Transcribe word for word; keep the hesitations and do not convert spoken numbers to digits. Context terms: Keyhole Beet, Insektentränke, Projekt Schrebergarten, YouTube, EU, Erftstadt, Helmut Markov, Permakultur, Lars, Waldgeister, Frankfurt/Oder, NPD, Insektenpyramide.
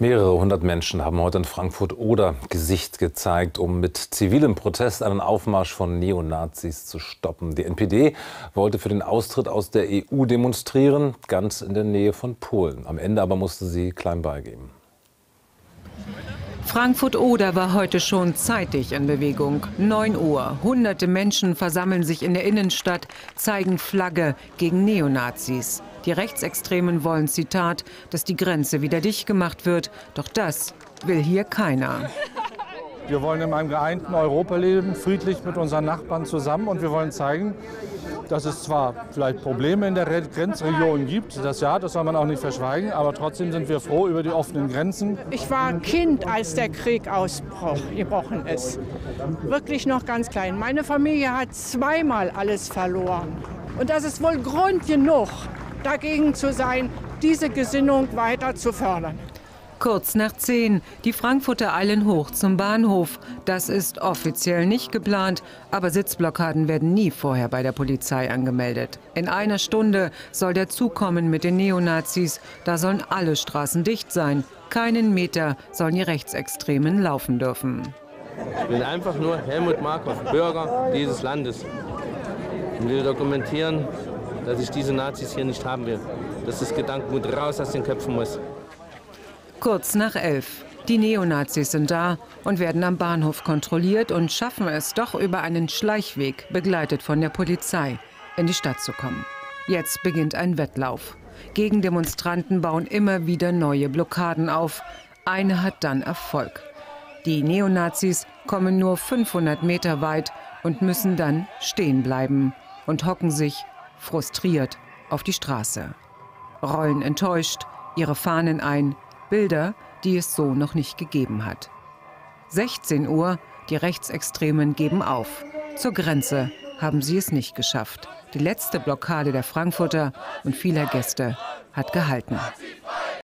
Mehrere hundert Menschen haben heute in Frankfurt/Oder Gesicht gezeigt, um mit zivilem Protest einen Aufmarsch von Neonazis zu stoppen. Die N P D wollte für den Austritt aus der E U demonstrieren, ganz in der Nähe von Polen. Am Ende aber musste sie klein beigeben. Frankfurt/Oder war heute schon zeitig in Bewegung. neun Uhr. Hunderte Menschen versammeln sich in der Innenstadt, zeigen Flagge gegen Neonazis. Die Rechtsextremen wollen, Zitat, dass die Grenze wieder dicht gemacht wird. Doch das will hier keiner. Wir wollen in einem geeinten Europa leben, friedlich mit unseren Nachbarn zusammen. Und wir wollen zeigen, dass es zwar vielleicht Probleme in der Grenzregion gibt, das ja, das soll man auch nicht verschweigen, aber trotzdem sind wir froh über die offenen Grenzen. Ich war Kind, als der Krieg ausgebrochen ist. Wirklich noch ganz klein. Meine Familie hat zweimal alles verloren. Und das ist wohl Grund genug, dagegen zu sein, diese Gesinnung weiter zu fördern. Kurz nach zehn. Die Frankfurter eilen hoch zum Bahnhof. Das ist offiziell nicht geplant, aber Sitzblockaden werden nie vorher bei der Polizei angemeldet. In einer Stunde soll der Zug kommen mit den Neonazis. Da sollen alle Straßen dicht sein. Keinen Meter sollen die Rechtsextremen laufen dürfen. Ich bin einfach nur Helmut Markov, Bürger dieses Landes. Ich will dokumentieren, dass ich diese Nazis hier nicht haben will. Dass das Gedankengut raus aus den Köpfen muss. Kurz nach elf. Die Neonazis sind da und werden am Bahnhof kontrolliert und schaffen es doch über einen Schleichweg, begleitet von der Polizei, in die Stadt zu kommen. Jetzt beginnt ein Wettlauf. Gegendemonstranten bauen immer wieder neue Blockaden auf. Eine hat dann Erfolg. Die Neonazis kommen nur fünfhundert Meter weit und müssen dann stehen bleiben und hocken sich frustriert auf die Straße. Rollen enttäuscht ihre Fahnen ein. Bilder, die es so noch nicht gegeben hat. sechzehn Uhr, die Rechtsextremen geben auf. Zur Grenze haben sie es nicht geschafft. Die letzte Blockade der Frankfurter und vieler Gäste hat gehalten.